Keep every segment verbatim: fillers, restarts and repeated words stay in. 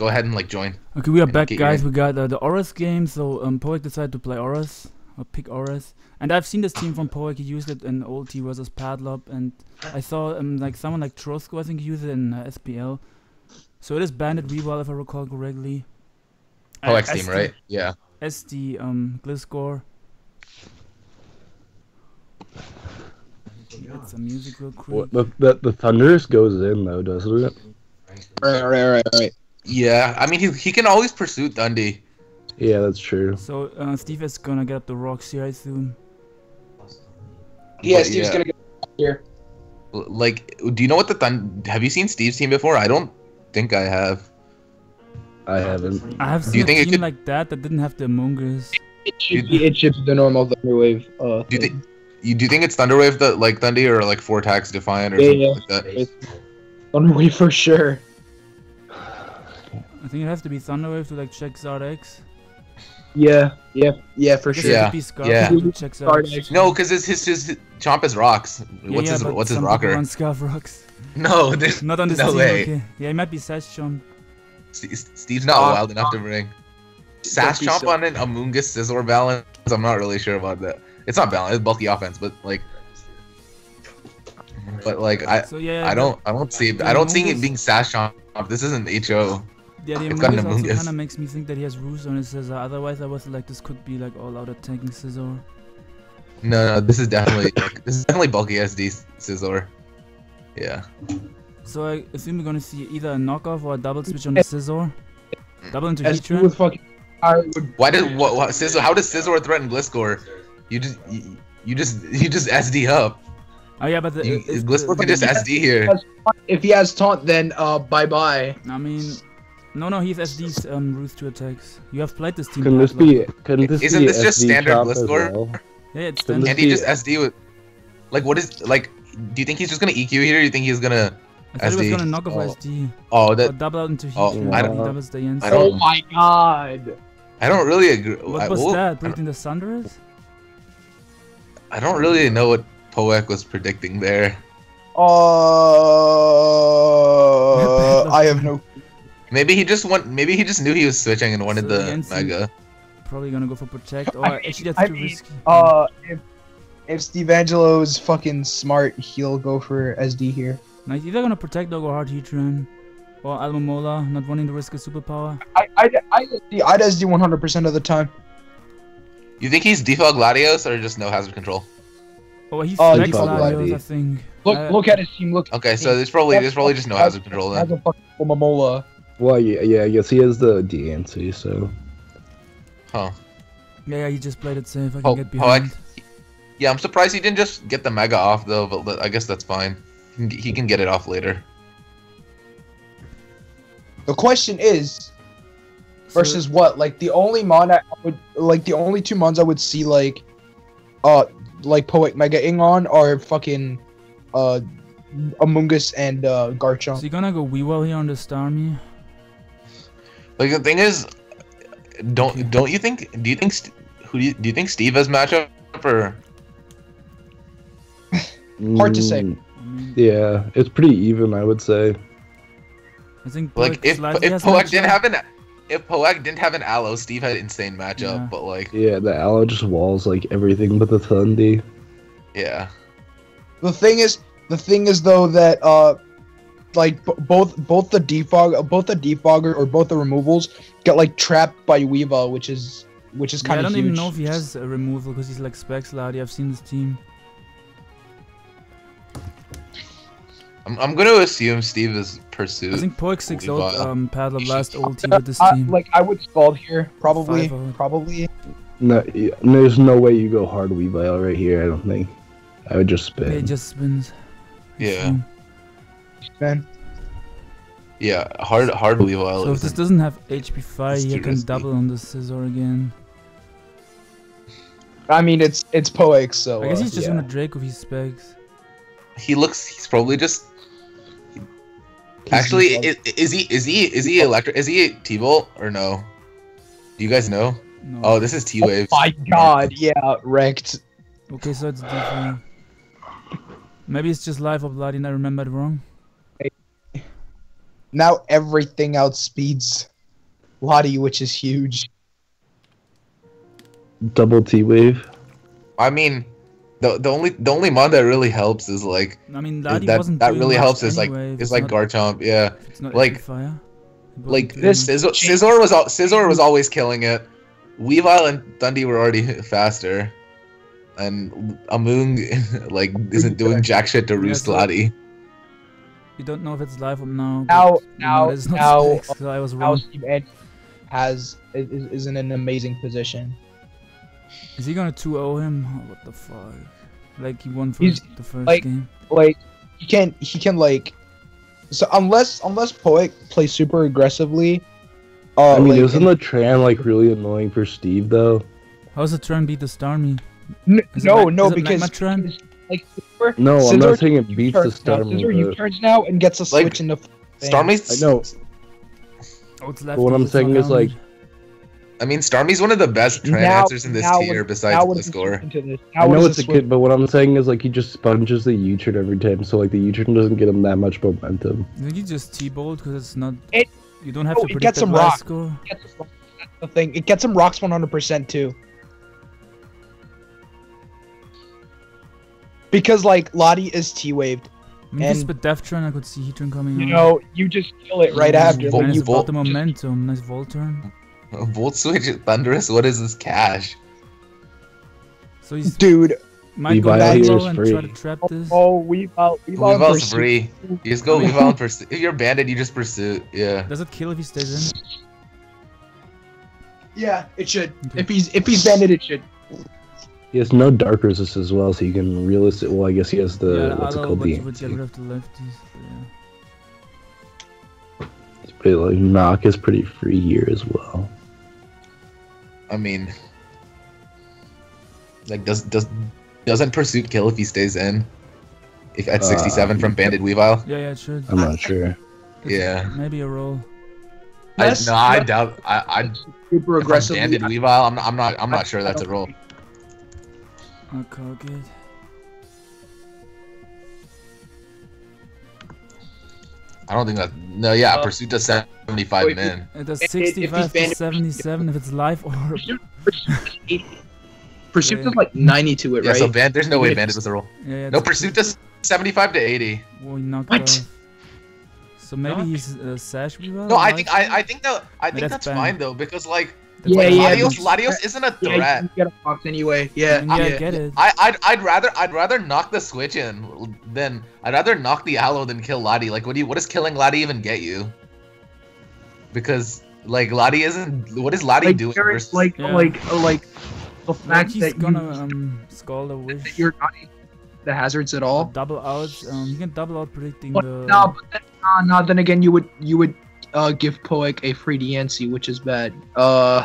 go ahead and like join. Okay, we are back, guys. We got uh, the Oras game, so um, Poek decided to play Oras, or pick Oras. And I've seen this team from Poek. He used it in old T versus Patlop, and I saw um, like someone like Trosco, I think, use it in uh, S P L. So it is Banded Weavile, if I recall correctly. Poek's team, right? Yeah. S D um, Gliscor. Get some music real quick. The, the, the Thundurus goes in though, doesn't it? Right, right, right, right. Yeah, I mean, he, he can always pursue Dundee. Yeah, that's true. So, uh, Steve is gonna get up the rocks here, I assume. Yeah, but Steve's yeah. gonna get up here. Like, do you know what the Thund... Have you seen Steve's team before? I don't think I have. I haven't. I have seen do you a think team could... like that that didn't have the Amoonguss. It, it, it ships the normal Thunderwave. Uh, do, you you, do you think it's Thunderwave, that, like Dundee, or like four attacks Defiant or yeah, something yeah. like that? It's Thunderwave for sure. I think it has to be Thunderwave to like check Zardex. Yeah, yeah, yeah, for sure. Yeah, yeah. No, because his his his Chomp is rocks. Yeah, what's yeah, his what's his rocker? On Scarf rocks. No, there's not on this no team, way. Okay. Yeah, it might be Sash Chomp. St Steve's not oh, wild enough to bring Sash Chomp so on an Amoonguss Scizor balance. I'm not really sure about that. It's not balance. It's bulky offense, but like, but like I so, yeah, I don't I don't see it, I don't see it being Sash Chomp. This isn't H O. Yeah, the Amoonguss also kind of makes me think that he has Roost on his Scizor. Otherwise, I was like, this could be like all-out attacking Scizor. No, no, this is definitely like, this is definitely bulky S D Scizor. Yeah. So I assume we're gonna see either a knockoff or a double switch on the Scizor. Double into Heatran. Fucking... Why did what, what Scizor? How does Scizor threaten Gliscor? You just you, you just you just S D up. Oh yeah, but the, you, it's, Gliscor can just S D here. If he has taunt, then uh, bye bye. I mean. No, no, he's S D's um, Roost two attacks. You have played this team. Can this be? Can this Isn't be this just S D standard Gliscor? Well? Yeah, it's standard. And he just S D with, like, what is like? Do you think he's just gonna E Q here? Or do you think he's gonna? I S D? Thought he was gonna knock off oh. S D. Oh, that or double out into heat. Oh, yeah. I don't, he I don't. Oh my god! I don't really agree. What I, was well, that? Predicting the Thundurus? I don't really know what Poek was predicting there. Oh, uh, I have no. Maybe he just want. Maybe he just knew he was switching and wanted so the Diancie mega. Probably gonna go for protect, or I, actually that's I too mean, risky. Uh, if if Steve Angello is fucking smart, he'll go for S D here. Now he's either gonna protect or go hard Heatran, or Alomomola, not wanting to risk a superpower. I I I I'd S D one hundred percent of the time. You think he's default Gladios or just no hazard control? Oh, he's uh, default Gladios, I think. Look uh, look at his team. Look. Okay, so there's probably there's probably just no hazard control then. Has a fucking Alomomola. Well, yeah, yeah, I guess he has the Diancie, so... Huh. Yeah, yeah, he just played it safe. I can oh, get behind. Oh, I, yeah, I'm surprised he didn't just get the Mega off, though, but I guess that's fine. He can, he can get it off later. The question is... Versus so, what? Like, the only Mon I would... Like, the only two Mons I would see, like... Uh, like, Poek Mega-ing on are fucking... Uh, Amoonguss and, uh, Garchomp. So you're gonna go Weavile here on the Starmie? Like the thing is, don't don't you think? Do you think who do you, do you think Steve has matchup or? Hard to say. Yeah, it's pretty even, I would say. I think Poek like if if Poek didn't have an if Poek didn't have an Aloe, Steve had an insane matchup. Yeah. But like yeah, the Aloe just walls like everything but the Thundurus. Yeah. The thing is, the thing is though that uh. Like b both, both the defog, both the defogger or both the removals get like trapped by Weavile, which is, which is kind of yeah, I don't huge. Even know if he has a removal because he's like Specs Lardy. I've seen this team. I'm, I'm gonna assume Steve is Pursuit. I think Poek six out um, Patlop last ulti with this uh, team. Like I would scald here, probably, probably. No, yeah, there's no way you go hard Weavile right here. I don't think. I would just spin. It just spins. Yeah. So, Ben. Yeah, hard, hard Weavile. So if this doesn't have H P five, you can double on the Scizor again. I mean, it's it's Poek, so I guess he's uh, just yeah. gonna Drake with his specs. He looks. He's probably just. He... Actually, is, is he is he is he electric? Is he T-Bolt or no? Do you guys know? No. Oh, this is T-Wave. Oh my God! Yeah, wrecked. Okay, so it's different. Maybe it's just live or bloody, and I remembered wrong. Now everything outspeeds. Lottie, which is huge. Double T-Wave. I mean, the the only the only mod that really helps is like I mean that wasn't that really helps anyway, is like is like not, Garchomp, yeah. It's not like fire. Like this Scizor, Scizor was Scizor was always killing it. Weavile and Thundurus were already faster. And Amoong like isn't doing jack shit to Roost yeah, so Lottie. You don't know if it's live or now. Now, now, no, not now, Steve, I was wrong. Now Steve Ed has is, is in an amazing position. Is he gonna two oh him? Oh, what the fuck? Like he won for He's, the first like, game. Like he can he can like so unless unless Poek plays super aggressively. Uh, I mean, like, isn't the Tran like really annoying for Steve though? How's the Tran beat the Starmie? No, it, no, no, it because Magmatron? Like Scizor, no, I'm Scizor, not saying it beats the Starmie. Scizor U-turns now and gets a switch like, in the Starmie's. I know. Oh, it's left but what I'm saying is like, I mean, Starmie's one of the best Tranancers in this tier besides Gliscor. I know it's a kid, but what I'm saying is like he just sponges the U-turn every time, so like the U-turn doesn't get him that much momentum. Did you just T-Bolt because it's not? It, you don't have no, to predict the rock. That's the thing. It gets him rocks one hundred percent too. Because like Lottie is T-waved, I mean, and but Deftron I could see Heatran coming. You on. Know, you just kill it right after. You nice about the momentum, nice Volt turn. Volt switch at Thundurus. What is this cash? So he's dude. Might go back and free. Try to trap this. Oh, oh Weavile, Weavile Weavile's free. You just go Weavile and Pursuit. If you're banded, you just Pursuit. Yeah. Does it kill if he stays in? Yeah, it should. Okay. If he's if he's banded, it should. He has no dark resist as well, so you can realist it. Well, I guess he has the yeah, what's it called? The lefties. Yeah. It's pretty like knock is pretty free here as well. I mean, like does does doesn't Pursuit kill if he stays in? If at sixty-seven uh, from Banded Weavile? Yeah, yeah, it should. I'm not sure. Yeah. Maybe a roll. I, yes, no, I doubt. I I super aggressive. Banded Weavile. I'm not. I'm not. I'm not sure that's a roll. Okay, good. I don't think that. No, yeah, uh, Pursuit does seventy-five wait, in. It does sixty-five to seventy-seven if it's live or. Pursuit, Pursuit yeah. does like ninety to it, yeah, right? Yeah, so Band, there's no way Bandit does a roll. Yeah, yeah, no, Pursuit does seventy-five to eighty. Well, he knocked what? Off. So maybe knock? He's uh, Sash Weavile. No, I think I, I think that I think that's, that's fine though because like. That's yeah, like, yeah. Latios, Latios isn't a threat. Yeah, you get a box anyway. Yeah, yeah, I, yeah. I get it. I, I'd, I'd rather, I'd rather knock the switch in than I'd rather knock the aloe than kill Lottie. Like, what do you, what does killing Lottie even get you? Because like Lottie isn't. What is Lottie like, doing? Versus... Like, yeah. like, like the fact that gonna, you, um, skull a wish. That you're not the hazards at all. Double out. Um, you can double out predicting but, the. No, but then, uh, no, then again, you would, you would. Uh, give Poek a free Diancie, which is bad. Uh,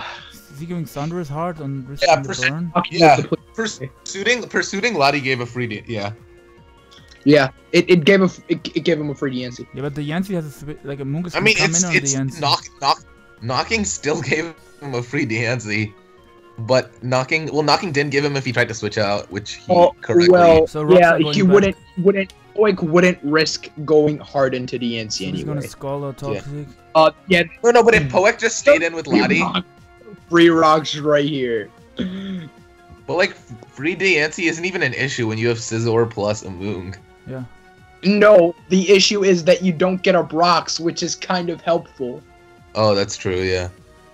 is he giving Thundurus hard on risking yeah, the burn? Yeah, pursuing pursuing Lottie gave a free Diancie. Yeah, yeah, it it gave a it, it gave him a free Diancie. Yeah, but the Diancie has a, like Amoonguss. I mean, it's in it's on knock knock knocking still gave him a free Diancie, but knocking well knocking didn't give him if he tried to switch out, which he oh, correctly. Well, so yeah, he back. wouldn't wouldn't. Poek wouldn't risk going hard into Diancie so anyway. He's gonna skull or toxic. Yeah. Uh, yeah. No, no, but if Poek just stayed in with Lottie, free rocks right here. But like, free Diancie isn't even an issue when you have Scizor plus Amoong. Yeah. No, the issue is that you don't get up rocks, which is kind of helpful. Oh, that's true. Yeah.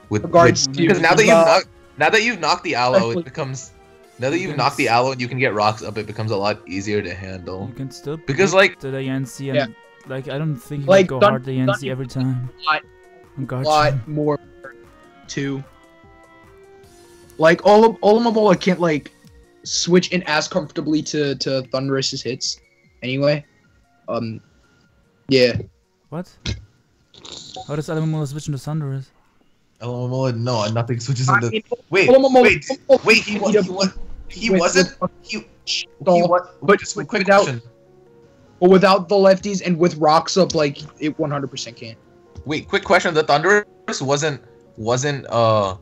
With regards with, to because now that you've knocked, now that you've knocked the aloe, it becomes. Now that you've knocked the aloe and you can get rocks up, it becomes a lot easier to handle. You can still because like the Diancie and yeah. like I don't think you like, can go hard Diancie every time. A lot, lot more too. Like all of Alomomola can't like switch in as comfortably to to Thundurus's hits. Anyway, um, yeah. What? How does Alomomola switch into Thundurus? Alomomola, no, nothing switches into. Wait, wait, wait, he was. He with wasn't. He, he was. But just with quick without, question. But without the lefties and with rocks up, like it one hundred percent can't. Wait, quick question. The Thundurus wasn't wasn't uh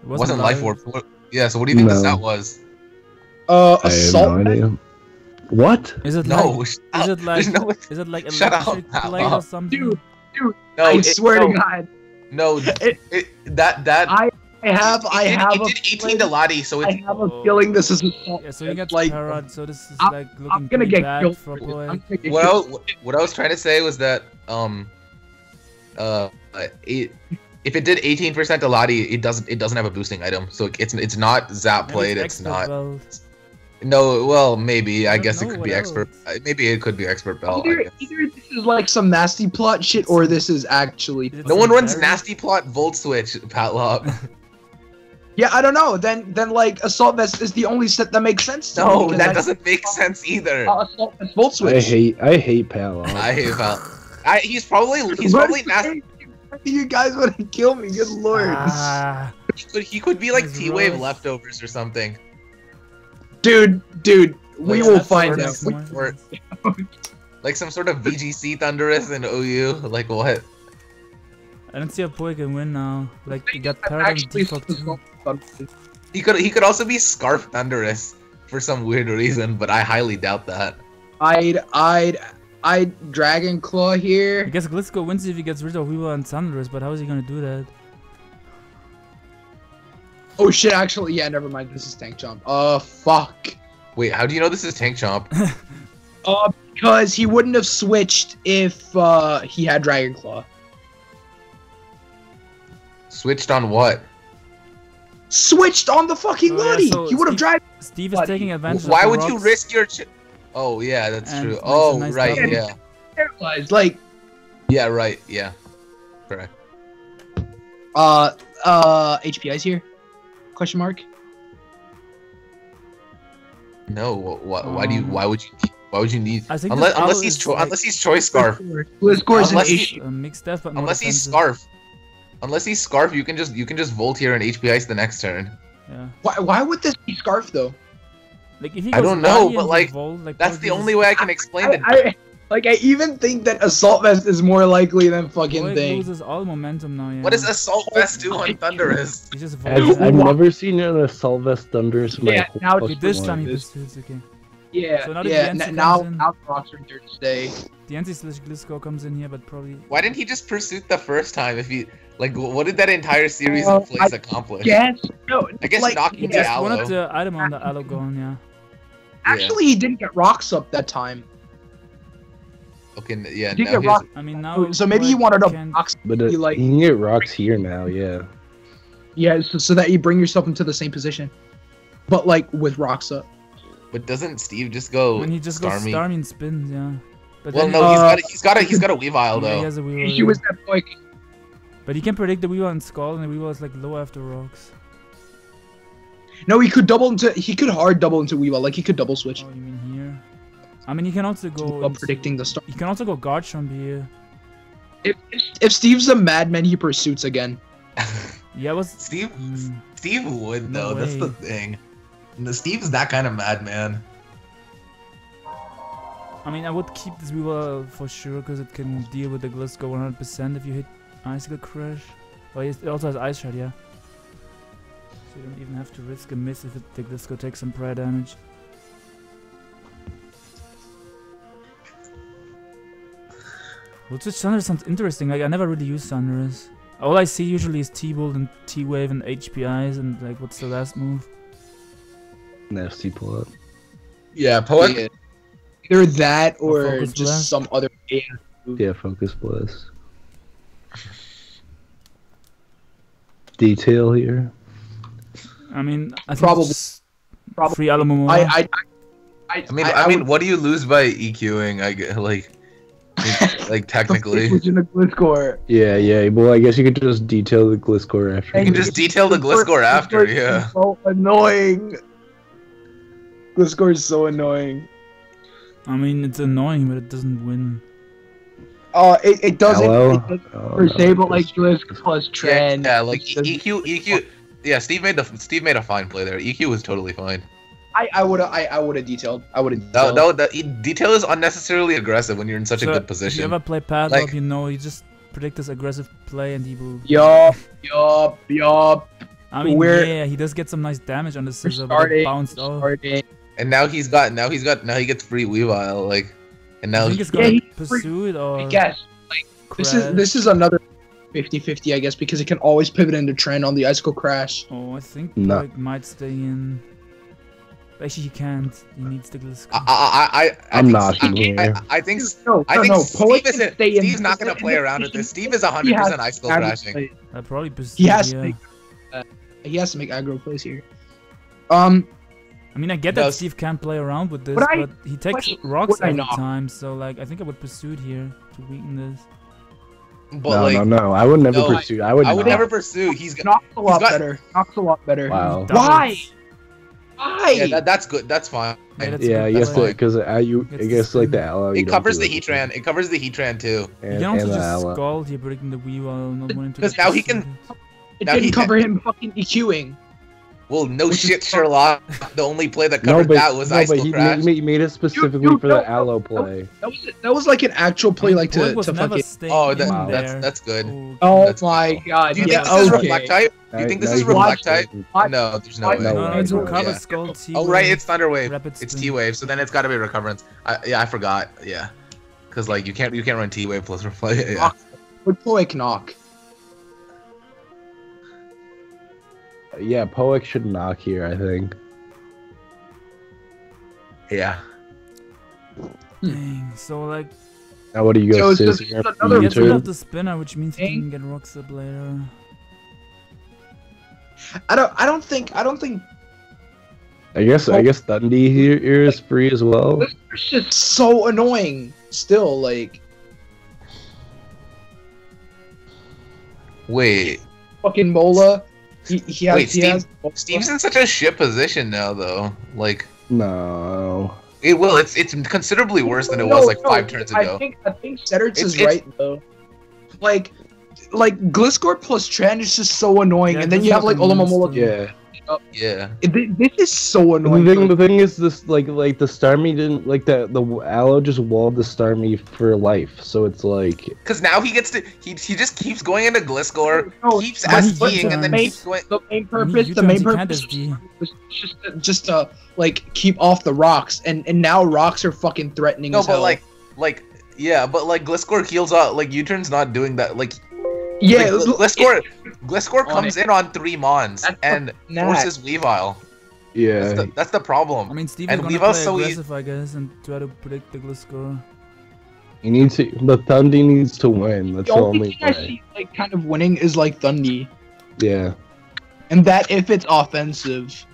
it wasn't, wasn't life orb. Yeah. So what do you think no. this that was? Uh, assault. No what? Is it no, like? Is it like? No, is it like electric light or something? Dude, dude. No, I it, swear no. to God. No, it, it, that that I I have I did, have it did eighteen to Lottie, so it's I have a feeling this is assault. Yeah, so you got like parrot, so this is I'm, like looking I'm gonna get bad for boy. I'm gonna get what I was, what I was trying to say was that um uh it, if it did eighteen percent to Lottie, it doesn't it doesn't have a boosting item, so it's it's not zap played. It's not. Belt. No, well, maybe. I, I guess it could be else. expert. Maybe it could be expert belt. Either, either this is like some nasty plot shit, or this is actually. It's no one runs nasty plot Volt Switch, Patlop. Yeah, I don't know. Then, then like Assault Vest is the only set that makes sense. To no, me, that I doesn't make sense either. Uh, Assault Vest Volt Switch. I hate, I hate Patlop. I hate Patlop. I, he's probably, he's probably nasty. You guys want to kill me? Good lord. Ah, he could, he could be like T-Wave really... Leftovers or something. Dude, dude, we like will find out. Like some sort of V G C Thundurus and O U, like what? I don't see how Poek can win now. Like he got parried and defucked. He could, he could also be Scarf Thundurus for some weird reason, but I highly doubt that. I'd, I'd, I'd Dragon Claw here. I guess Gliscor wins if he gets rid of Weavile and Thundurus, but how is he gonna do that? Oh shit, actually, yeah, never mind. This is Tank Chomp. Uh, fuck. Wait, how do you know this is Tank Chomp? uh, because he wouldn't have switched if uh, he had Dragon Claw. Switched on what? Switched on the fucking oh, Lottie! Yeah, so he would have Dragon Steve is Lottie. Taking advantage Why of the would you risk your ch Oh, yeah, that's and true. Oh, nice right, double. yeah. Paralyzed, like. Yeah, right, yeah. Correct. Uh, uh, H P I's here? Question mark? No. Why, why um, do you? Why would you? Why would you need? I think unless, unless he's like, unless he's choice scarf. Gliscor's an issue. Unless he's scarf. Unless he's scarf, you can just you can just volt here and H P ice the next turn. Yeah. Why why would this be scarf though? Like if he I don't know, but like, volt, like that's the only way I can explain I, it. I, I, like I even think that assault vest is more likely than fucking Boy, thing. Loses all momentum now, yeah. What does assault vest do on Thundurus? Just I've, I've never seen an assault vest Thundurus. Yeah, like now this time he pursuits okay. Yeah, so now yeah. Diancie now now rocks are here today. Diancie slash Gliscor comes in here, but probably. Why didn't he just pursue the first time? If he like, what did that entire series uh, of plays I accomplish? Guess, no, I guess like, knocking yeah, the aloe. One of the item on the aloe gone, yeah. Actually, yeah. He didn't get rocks up that time. Okay, yeah, you now rock. I mean, now so maybe you wanted a box, but it, like, you can get rocks here now, yeah. Yeah, so, so that you bring yourself into the same position, but like with rocks up. But doesn't Steve just go? When he just Starmie. goes Starmie and spins, yeah. But well, no, uh, he's got a, he's got a, he's got a Weavile though. Yeah, he has a Weavile. He was that Poek. But he can predict the Weavile and Skull, and the Weavile is like low after rocks. No, he could double into, he could hard double into Weavile, like he could double switch. Oh, you mean here? I mean, he can also go. Into, predicting the star. He can also go Garchomp here. If if Steve's a madman, he pursuits again. Yeah, was Steve? Mm, Steve would though. No that's the thing. No, Steve's that kind of madman. I mean, I would keep this Weavile for sure because it can deal with the Gliscor one hundred percent if you hit Icicle Crash. But it also has Ice Shard, yeah. So you don't even have to risk a miss if it, the Gliscor takes some prior damage. Volt Switch Thundurus sounds interesting, like I never really use Thundurus. All I see usually is T-Bolt and T-Wave and H P I's and like what's the last move? Nasty Plot. Yeah, Poek. Yeah. Either that or, or just blast. some other move. Yeah, Focus Blast. Detail here. I mean, I think Probably. Probably. Free Alomomola. I, I, I, I mean, I, I, I mean, would... what do you lose by EQing? I get, like... like technically. The yeah, yeah. Well, I guess you could just detail the Gliscor after. You can just detail the Gliscor after, Gliscor yeah. So annoying. Gliscor is so annoying. I mean, it's annoying, but it doesn't win. Oh, uh, it it doesn't. It doesn't oh, per se, but like Gliscor plus trend. Yeah, yeah like E Q, E Q. Yeah, Steve made the Steve made a fine play there. E Q was totally fine. I, I would have I, I would have detailed. I would have. No, no, the detail is unnecessarily aggressive when you're in such so a good position. If you ever play Patlop, like, you know, you just predict this aggressive play and he will. Yup, yup, yup. I mean, we're, yeah, he does get some nice damage on the Scizor, but it bounced off. And now he's got, now he's got, now he gets free Weavile, like, and now. I think he's gonna yeah, pursue it or. I guess. Like, this is this is another fifty fifty, I guess, because it can always pivot into trend on the Icicle Crash. Oh, I think nah. Poek might stay in. Actually, you can't. He needs the Gliscor. I, I, I, I'm not. I, I, I think. No, I think no, Steve isn't. Steve's not gonna play around with this. Steve is one hundred percent Icicle Crashing. I probably. He has to make. Uh, he has to make aggro plays here. Um. I mean, I get that no, Steve can't play around with this, but I, he takes what, rocks what every time. So, like, I think I would pursue here to weaken this. But no, like, no, no! I would never no, pursue. I, I would. I would not. never pursue. He's got knocks a lot got, better. Knocks a lot better. Wow. Why? Why? Yeah, that, that's good. That's fine. Yeah, that's yeah I guess because I you. It's, I guess like the aloe. It covers the Heatran. It covers the Heatran too. And, you don't and just scald here, breaking the Weavile, not wanting to. Because now he can. It now didn't he cover can. him fucking EQing. Well, no Which shit, Sherlock. The only play that covered no, but, that was no, Icicle Crash. He made it specifically dude, dude, for no, the aloe play. That was, that was like an actual play, I mean, like to, to fuck it. Oh, that, wow. that's that's good. Oh that's my good. god. Do you yeah, think this okay. is Reflect type? Do you think this no, is Reflect type? No, there's no, no way. No, no, it's Recover Skull T-Wave. Oh, right, it's Thunder Wave. It's T-Wave, so then it's got to be Recoverance. I, yeah, I forgot. Yeah, because like you can't you can't run T-Wave plus Reflect. Yeah. Would Poek knock? Yeah, Poek should knock here, I think. Yeah. Dang, so like... Now what do you guys do? He gets rid of the spinner, which means he can get rocks up later. I don't I don't think I don't think I guess I guess Thundurus here, here is free as well. This shit's so annoying still, like. Wait. Fucking Mola. He, he has, Wait, he Steve, has... Steve's in such a shit position now, though. Like, no, it will. It's it's considerably worse than it was no, like no, five turns I ago. Think, I think Sedertz is it's... right though. Like, like Gliscor plus Tran is just so annoying, yeah, and then you have like Alomomola. Yeah, yeah. It, this is so annoying. The thing, the thing is, this like like the Starmie didn't like that. The Aloe just walled the Starmie for life, so it's like because now he gets to he he just keeps going into Gliscor, no, keeps SDing, and then main, keeps going. The main purpose, I mean, the main purpose, was just to, just to like keep off the rocks, and and now rocks are fucking threatening. No, as but hell. like like yeah, but like Gliscor heals out. Like U-turn's not doing that. Like. Yeah, like, Gliscor, Gliscor comes it. in on three Mons that's and forces Weavile. Yeah, that's the, that's the problem. I mean, Steve is gonna play so aggressive, I guess, and try to predict the Gliscor. You need to. The Thundurus needs to win. That's the only thing I see, like, kind of winning is like Thundurus. Yeah. And that if it's offensive.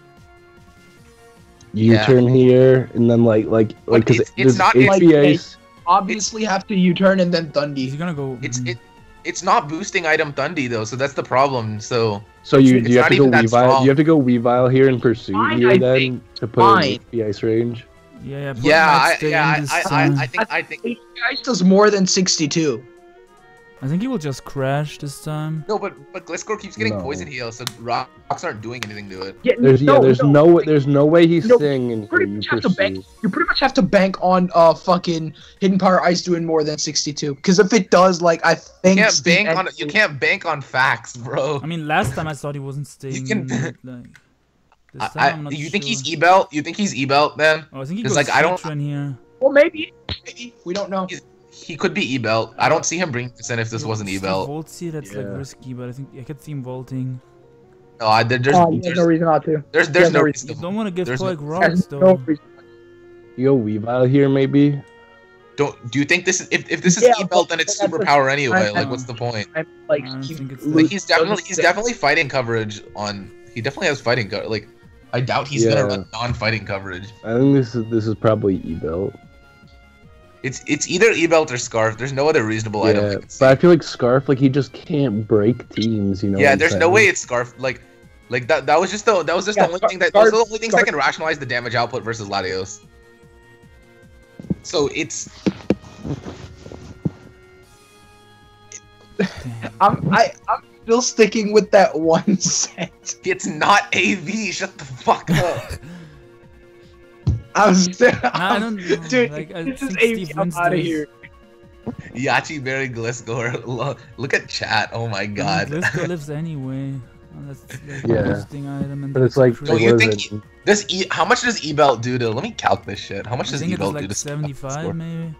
You yeah. turn here, and then like like like because it's, it's not H B As. Like, they obviously have to U-turn and then Thundurus. He's gonna go. It's mm. it. It's not boosting item Thundurus though, so that's the problem. So so you you have to go Weavile. You have to go Weavile here and Pursuit here I then think. to put in the ice range. Yeah, yeah. Yeah, I, yeah I, I, I think I think H P Ice does more than sixty-two. I think he will just crash this time. No, but but Gliscor keeps getting no. poison heal, so rocks aren't doing anything to it. Yeah, there's no, yeah, there's no, no there's no way he's no, staying in. You pretty much have to bank. You pretty much have to bank on uh fucking Hidden Power Ice doing more than sixty-two. Because if it does, like I think you can't bank on you can't bank on facts, bro. I mean, last time I thought he wasn't staying. You can. Like, this time I, I, I'm not you sure. think he's E-belt? You think he's E-belt then? Oh, I think he goes like I don't. Here. Well, maybe, maybe we don't know. He's, He could be E-belt. I don't see him bring this in if this yeah, wasn't E-belt. Volts here, that's yeah. like risky, but I think I could see him vaulting. No, I, there, there's, oh, there's, there's no reason not to. There's, there's no, no reason. You don't want to give Poek no, rocks, though. No you go Weavile here, maybe. Don't. Do you think this? Is, if if this is yeah, E-belt, then it's superpower anyway. Like, what's the point? I'm, like, he's, like he's definitely he's definitely fighting coverage on. He definitely has fighting coverage. Like, I doubt he's yeah. gonna run non-fighting coverage. I think this is this is probably E-belt. It's it's either E-belt or Scarf. There's no other reasonable yeah, item. Yeah, but I feel like Scarf, like he just can't break teams, you know. Yeah, there's saying? no way it's Scarf. Like, like that that was just the that was just yeah, the only Scarf, thing that those are the only things Scarf. that can rationalize the damage output versus Latios. So it's. I'm I I'm still sticking with that one set. It's not A V. Shut the fuck up. I was still, nah, I don't know. Dude, like, this is A V. I'm out of here. Yachi Berry Gliscor. Look, look at chat. Oh my god. I mean, Gliscor lives anyway. Well, that's yeah. Item and but it's like. So you think he, this? E, how much does E-belt do to? Let me calc this shit. How much I does E-belt like do to? Seventy-five, maybe.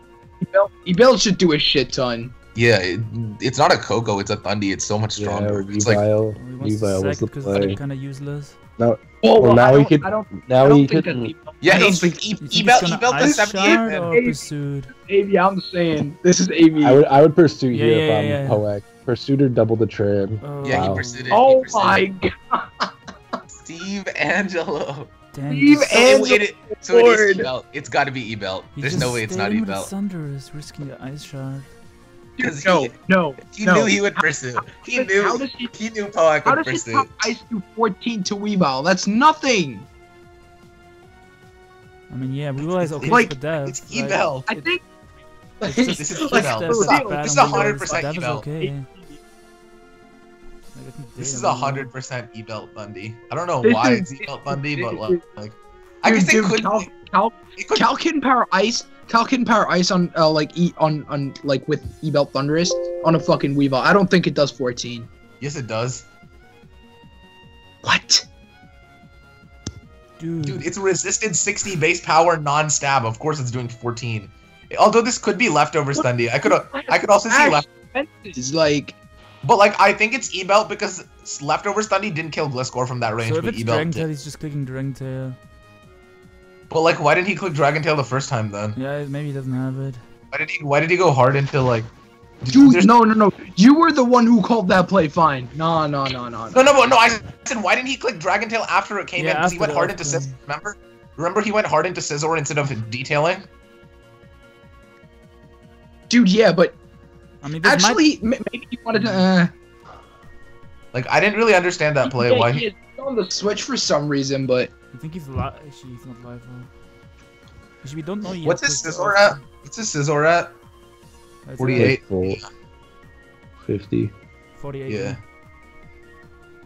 E-belt should do a shit ton. Yeah, it, it's not a Coco, it's a Thundurus. It's so much stronger. Yeah, it's Weavile, like Weavile was the play. Kind of useless. No. Well, well, well now he could. Now he could. Yeah, it's E-Belt the seventy-eight. Maybe I'm saying this is A V. I would I would pursue yeah, here yeah, if I'm Poek. Yeah. Pursued or double the trib. Oh. Yeah, he pursued it. Oh pursued my it. God. Steve Angello. Dang. Steve so Angello. It, it, so it is E-Belt. It's got to be E-Belt. There's no way it's not E-Belt. Thundurus risking the ice shot. Because no, he, no, he no. knew he would pursue. He how, knew. How does he, he knew Poek would pursue. How does he ice to fourteen to Weavile? That's nothing. I mean, yeah, we realize okay like, for Dev. It's like, Evel. I think. Like, it's just, this is like this is a hundred percent Evel. This is a hundred percent Evel Bundy. I don't know this why is, it's Evel Bundy, but like, like I guess it could. Cal, Cal, Cal, Cal Hidden Power Ice. Cal Hidden Power Ice on uh, like e on on like with Evel Thundurus on a fucking Weavile. I don't think it does fourteen. Yes, it does. What? Dude. Dude, it's resisted sixty base power non-stab. Of course, it's doing fourteen. Although this could be Leftovers Thundurus. I could, I could also see Leftovers. Like, but like I think it's E-Belt because Leftovers Thundurus didn't kill Gliscor from that range. So if but it's Dragon Tail, he's just clicking Dragon Tail. But like, why didn't he click Dragon Tail the first time then? Yeah, maybe he doesn't have it. Why did he? Why did he go hard into like? Dude, no, no, no. You were the one who called that play fine. No, no, no, no. No, no, no. no I said, why didn't he click Dragon Tail after it came yeah, in? Because he went hard into Scizor. Remember? Remember, he went hard into Scizor instead of detailing? Dude, yeah, but. I mean, actually, might... maybe he wanted to. Uh... Like, I didn't really understand that play. Yeah, why he. Is on the Switch for some reason, but. I think he's live. Actually, he's not live. Actually, we don't know yet. What's his Scizor at? What's his Scizor at? forty-eight. fifty. forty-eight. Yeah.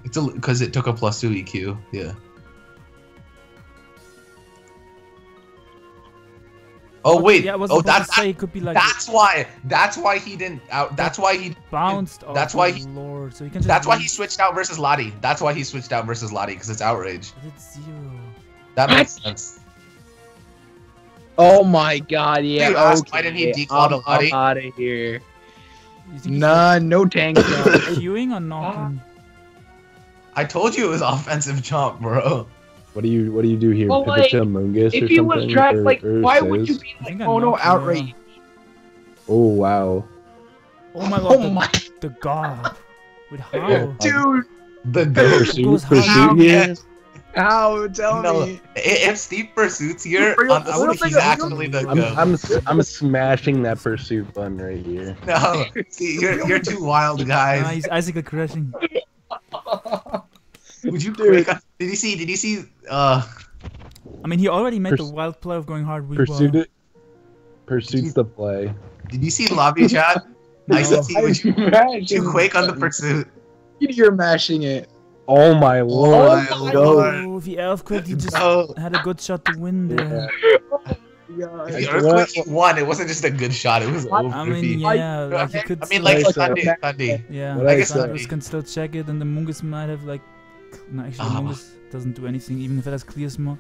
It's a because it took a plus two E Q. Yeah. Oh but, wait. Yeah, oh, that's that, could be like that's why. That's why he didn't out. That's why he bounced. That's why he. Lord. So you can just that's why he switched out versus Lottie. That's why he switched out versus Lottie because it's outrage. It's zero. That makes sense. Oh my God! Yeah. Dude, okay. Why didn't he declaw the Lottie? Out of here. Nah, no tank. Queuing or knocking? I told you it was offensive chomp, bro. What do you What do you do here? Well, like, Amoonguss if or he was trapped, like, or why says? Would you be like mono outrage? Oh wow! Oh my God! Oh, the, my... the God! With how? Dude, the pursuit, pursuit here. How? Tell no, me. If Steve pursuits here, um, I would he's actually the go. I'm, I'm, I'm smashing that pursuit button right here. No, see, you're, you're too wild, guys. No, he's icicle crushing. Would you do it? Did you see? Did you see? Uh. I mean, he already made Purs the wild play of going hard. Pursued it. Pursuits the play. Did you see lobby chat? I see. Would you, would you quake on the pursuit? You're mashing it. Oh my Lord! Oh my Lord! Oh, the Earthquake, he just no. had a good shot to win there. Yeah. Yeah. The Earthquake won. It wasn't just a good shot. It was over. I mean, yeah. Like I, could I mean, like Sunday, so. Sunday. Yeah. Like Thundurus can still check it, and the Amoonguss might have like. No, actually, um, Amoonguss doesn't do anything, even if it has clear smoke.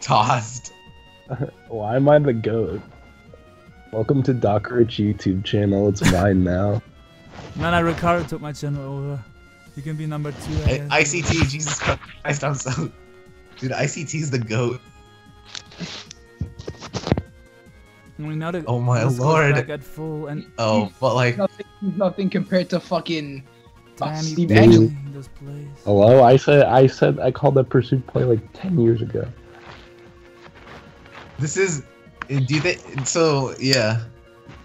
Tossed. Why am I the goat? Welcome to Dockerich YouTube channel. It's mine now. Man, I Ricardo took my channel over. You can be number two. I ICT, Jesus Christ, I'm so. Dude, I C T's the goat. I mean, now oh my Lord! Back at full and oh, but like nothing, nothing compared to fucking Damn, oh, Steve Angello. Hello, I said, I said, I called that pursuit play like ten years ago. This is, do you think so? Yeah.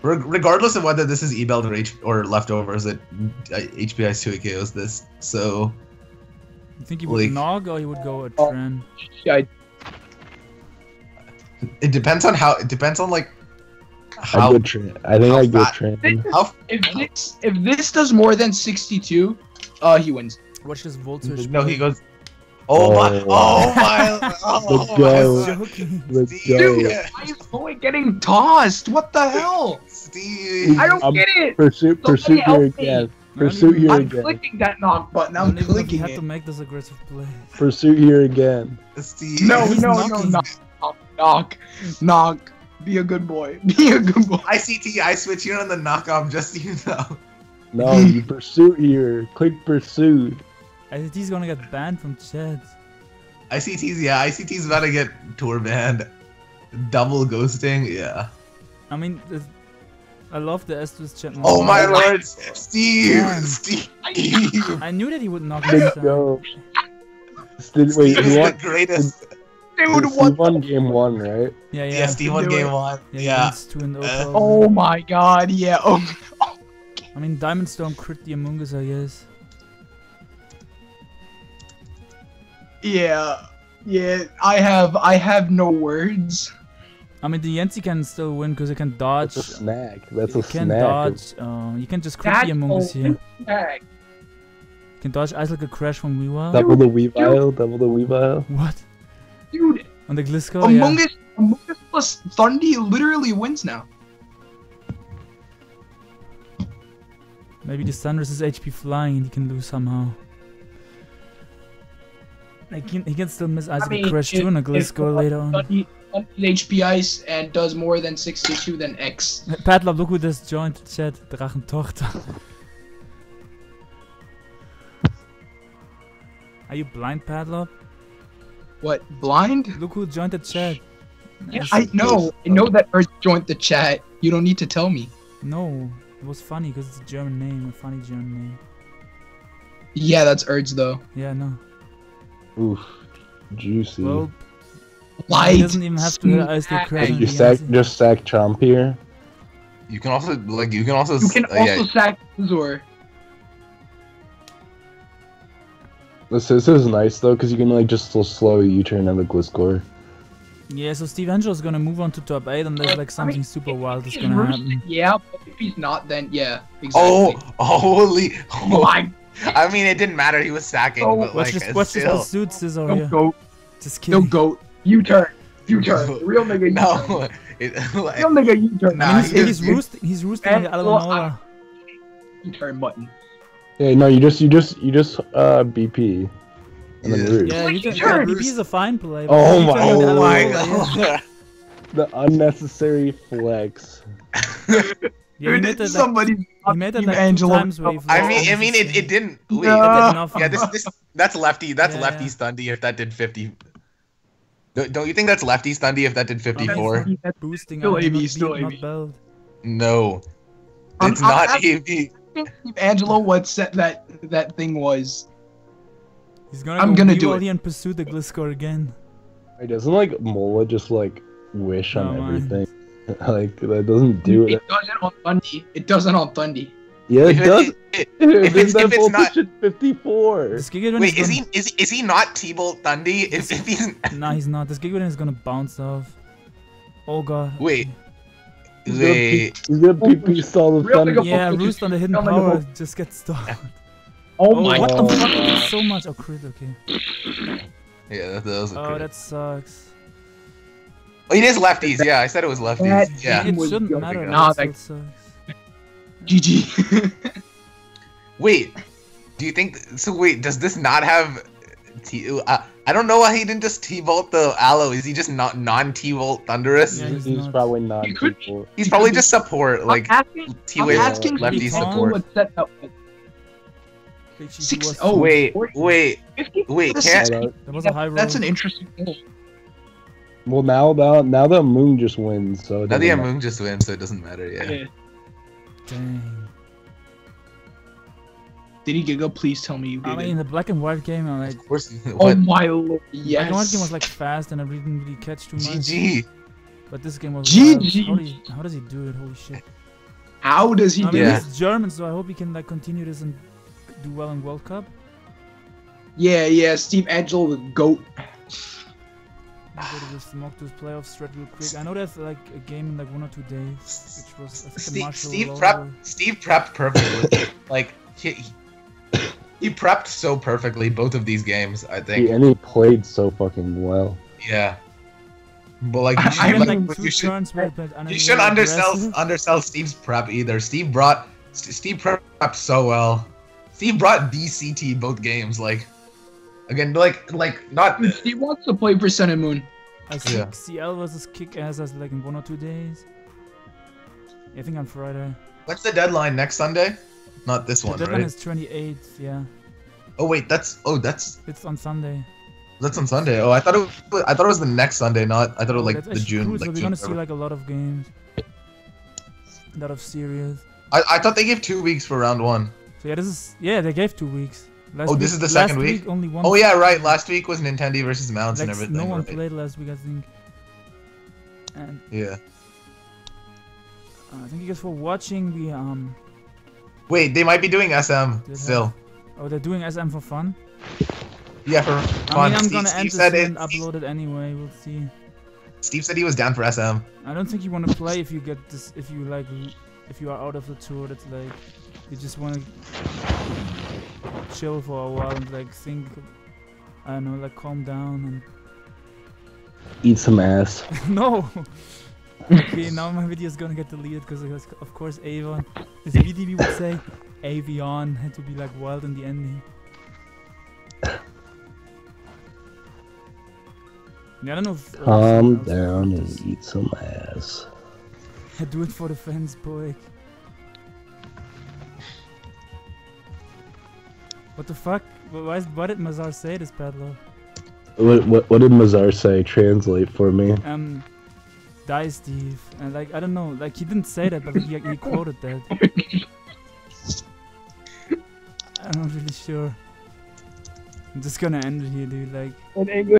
Regardless of whether this is E-Belt or, H or Leftovers, it H P I's two K Os this. So, you think he would like, nog or he would go a trend? I, it depends on how. It depends on like how. I, would I think how I go trend. How, if this if this does more than sixty-two, uh, he wins. Watch this Volt Switch. No, play. He goes. Oh, oh my! Oh my! Oh my! Go. Let's go! Dude, why is Poek getting tossed? What the hell? Steve, I don't I'm get it. Pursuit, pursuit here again. Pursuit here again. I'm clicking that knock button. I'm clicking it. You have to make this aggressive play. Pursuit here again. Steve, no, no, no, knock, knock, knock. Be a good boy. Be a good boy. I C T, I switch you on the knockoff just so you know. No, you Pursuit here. Click Pursuit. I C T's gonna get banned from chat. I C T's, yeah, I C T's about to get tour banned. Double ghosting, yeah. I mean, I love the Asterisk chat. Oh my lord, Steve! Yeah. Steve! I knew that he would knock this down. Steve wait, is the greatest. Dude, Steve won game one, right? Yeah, yeah. Yeah, Steve won game one. Yeah. yeah. Uh, oh my god, yeah. Oh. I mean, Diamond Storm crit the Amoonguss, I guess. Yeah. Yeah, I have I have no words. I mean, the Diancie can still win because it can dodge. That's a snack. That's a snack. You can dodge. Uh, you can just crit the Amoonguss here. Snack. You can dodge Ice like a Crash from Weavile. Double the Weavile. Double the Weavile. What? Dude, on the Gliscor, Amoonguss, yeah. Amoonguss plus Thundurus literally wins now. Maybe the Thundurus is H P flying and he can lose somehow. He can, he can still miss Ice I mean, and Crash too on a Gliscor later on. Thundurus H P Ice and does more than sixty-two than X. Patlop, look who just joined the chat. Drachentochter. Are you blind, Patlop? What, blind? Look who joined the chat. Yeah, I know. I know that Earth joined the chat. You don't need to tell me. No, it was funny because it's a German name, a funny German name. Yeah, that's Erds though. Yeah, no. Oof, juicy. Well, light. He doesn't even have to ice the crash. You sack, just sack Chomp here. You can also like you can also. You can also uh, yeah. sack Scizor. This is, this is nice though, because you can like just slow U-turn on the Gliscor. Yeah, so Steve Angelo is gonna move on to top eight, and there's like something I mean, super wild is gonna Roost, happen. Yeah, but if he's not, then yeah, exactly. Oh, holy! Oh my! I mean, it didn't matter. He was sacking, oh, but watch like this, watch still. Watch this Pursuit, Scizor. No goat. Just kidding. No goat. U-turn. U-turn. Real nigga. No. It, like, real nigga U-turn. Nah, I mean, he's, he's, he's roosting. He's roosting on the Alomomola. U-turn button. Yeah, no, you just, you just, you just, uh, B P. And then Roost. Yeah, you just, yeah, B P is a fine play. Oh my, oh my god. The unnecessary flex. Yeah, you did that, somebody like, you made that like Angelo. Times where I mean, I mean, it, it didn't. Wait, no. it did yeah, this, this, that's lefty, that's yeah, lefty yeah. Stundy if that did fifty. Don't, don't you think that's lefty Stundy if that did fifty-four? Oh, that's boosting still A B, still A B. No. It's um, not A B. Steve Angelo, what set that that thing was? He's gonna I'm go gonna do it and pursue the Gliscor again. It doesn't like Mola just like wish no, on man. everything. Like that doesn't do it. It doesn't on Thundurus. It doesn't on Thundurus. Yeah, it if does. It, it, if it's, if it's not fifty-four. Wait, is he is is he not T-Bolt Thundurus? If, if he's nah, he's not. This Gigwin is gonna bounce off. Oh god. Wait. He's gonna P P stall the thunder. Yeah, Roost on the hidden power just gets stalled. Oh my god. What the fuck? So much. Oh, crit, okay. Yeah, that, that was a crit. Oh, that sucks. Oh, it is lefties, yeah. I said it was lefties. Yeah. It shouldn't matter. Nah, that sucks. G G. Wait, do you think. So, wait, does this not have. T uh, I don't know why he didn't just T-Bolt the Aloe. Is he just not non-T-Bolt Thundurus? Yeah, he's, he's probably not. He could, he's probably just support, like T-Wave lefty support. Six, oh wait, wait, wait, can't. That was a high roll. That's an interesting goal. Well, now the now the Moon just wins, so now the Moon just wins, so it doesn't matter. Yeah. yeah. Dang. Did he giggle? Please tell me you did. I mean, in the black and white game, I'm like, of course. What? Oh my lord! Yes. The black and white game was like fast, and I didn't really catch too much. G G. But this game was. G G. How, do you, how does he do it? Holy shit! How does he I do mean, it? He's German, so I hope he can like continue this and do well in World Cup. Yeah, yeah. Steve Angello, the goat. Mock those playoffs straight real quick. I know there's like a game in like one or two days, which was I think Steve, a Marshall Steve prepped. Steve prepped perfectly. Like he. He prepped so perfectly both of these games, I think. Yeah, and he played so fucking well. Yeah. But like, you should, like, like, you should, you should undersell, undersell Steve's prep either. Steve brought Steve prepped so well. Steve brought D C T both games, like again, like like not Steve wants to play for Sun and Moon. I think yeah. C L versus Kick Ass is like in one or two days. I think on Friday. What's the deadline? Next Sunday? Not this the one, right? The deadline is twenty-eighth, yeah. Oh wait, that's oh that's. It's on Sunday. That's on Sunday. Oh, I thought it. Was, I thought it was the next Sunday, not. I thought it was like that's the June. True, so like, we're June gonna see like a lot of games. A lot of series. I I thought they gave two weeks for round one. So yeah, this is yeah they gave two weeks. Last oh, this week, is the second week. week only one oh yeah, right. Last week was Nintendo versus Mounts like, and everything. No one right? played last week, I think. And yeah. Uh, thank you guys for watching. We um. Wait, they might be doing S M still. Oh, they're doing S M for fun? Yeah, for fun. I mean, I'm Steve, gonna Steve end this and upload it anyway, we'll see. Steve said he was down for S M. I don't think you want to play if you get this, if you like, if you are out of the tour, that's like, you just want to chill for a while and like think, I don't know, like calm down and... Eat some ass. No! Okay, now my video is gonna get deleted because of course Avon, as V D B would say, Avion had to be like wild in the ending. Yeah, I don't know if, uh, Calm down and eat some ass. I do it for the fans, boy. What the fuck? Why, why did Mazar say this, Patlop? What, what, what did Mazar say? Translate for me. Um... Die, Steve. And like, I don't know, like, he didn't say that, but he, he quoted that. I'm not really sure. I'm just gonna end it here, dude, like...